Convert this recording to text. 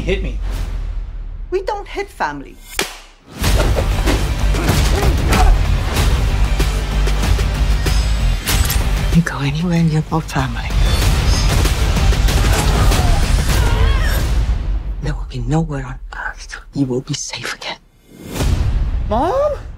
He hit me. We don't hit family. You go anywhere and you're not family. There will be nowhere on earth you will be safe again. Mom?